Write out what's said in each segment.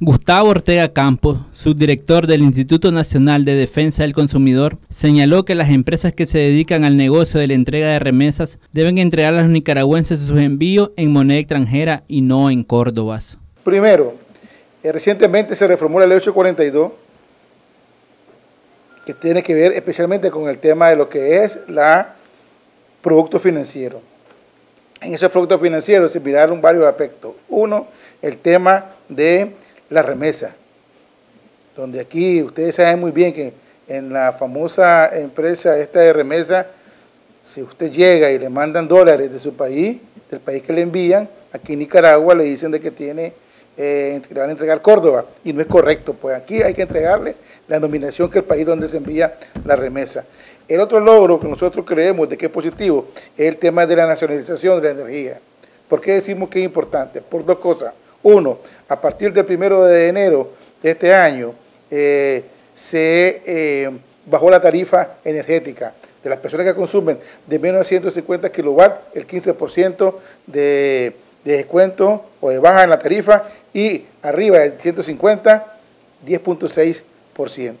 Gustavo Ortega Campos, subdirector del Instituto Nacional de Defensa del Consumidor, señaló que las empresas que se dedican al negocio de la entrega de remesas deben entregar a los nicaragüenses sus envíos en moneda extranjera y no en córdobas. Primero, recientemente se reformó la ley 842, que tiene que ver especialmente con el tema de lo que es la producto financiero. En esos productos financieros se miraron varios aspectos. Uno, el tema de la remesa, donde aquí ustedes saben muy bien que en la famosa empresa esta de remesa, si usted llega y le mandan dólares de su país, del país que le envían, aquí en Nicaragua le dicen de que tiene, le van a entregar Córdoba, y no es correcto, pues aquí hay que entregarle la nominación que el país donde se envía la remesa. El otro logro que nosotros creemos de que es positivo es el tema de la nacionalización de la energía. ¿Por qué decimos que es importante? Por dos cosas. Uno, a partir del 1 de enero de este año se bajó la tarifa energética de las personas que consumen de menos de 150 kilowatts, el 15% de descuento o de baja en la tarifa, y arriba de 150, 10.6%.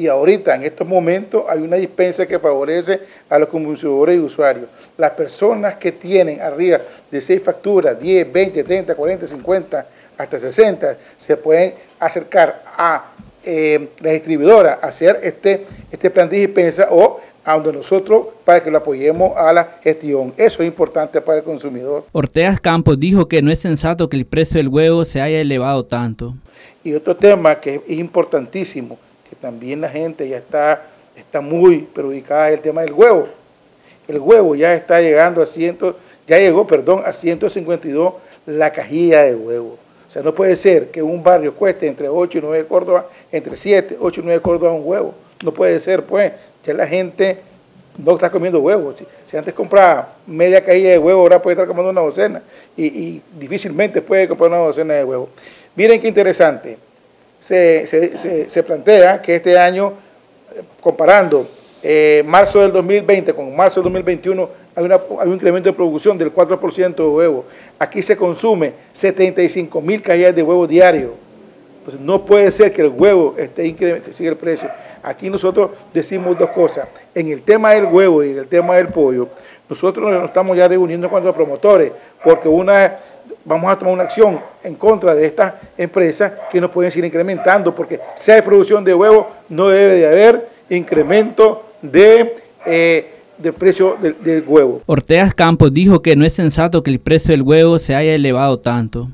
Y ahorita, en estos momentos, hay una dispensa que favorece a los consumidores y usuarios. Las personas que tienen arriba de 6 facturas, 10, 20, 30, 40, 50, hasta 60, se pueden acercar a la distribuidora, a hacer este plan de dispensa o a donde nosotros para que lo apoyemos a la gestión. Eso es importante para el consumidor. Ortega Campos dijo que no es sensato que el precio del huevo se haya elevado tanto. Y otro tema que es importantísimo, que también la gente ya está muy perjudicada, el tema del huevo. El huevo ya está llegando a ya llegó a 152 la cajilla de huevo. O sea, no puede ser que un barrio cueste entre 8 y 9 Córdobas, entre 7, 8 y 9 Córdobas un huevo. No puede ser, pues, ya la gente no está comiendo huevos. Si antes compraba media cajilla de huevo, ahora puede estar comiendo una docena. Y difícilmente puede comprar una docena de huevos. Miren qué interesante. Se plantea que este año, comparando marzo del 2020 con marzo del 2021, hay un incremento de producción del 4% de huevos. Aquí se consume 75.000 cajas de huevos diarios. Entonces no puede ser que el huevo siga el precio. Aquí nosotros decimos dos cosas. En el tema del huevo y en el tema del pollo, nosotros nos estamos ya reuniendo con los promotores, porque vamos a tomar una acción en contra de estas empresas que no pueden seguir incrementando, porque si hay producción de huevos, no debe de haber incremento de precio del huevo. Ortega Campos dijo que no es sensato que el precio del huevo se haya elevado tanto.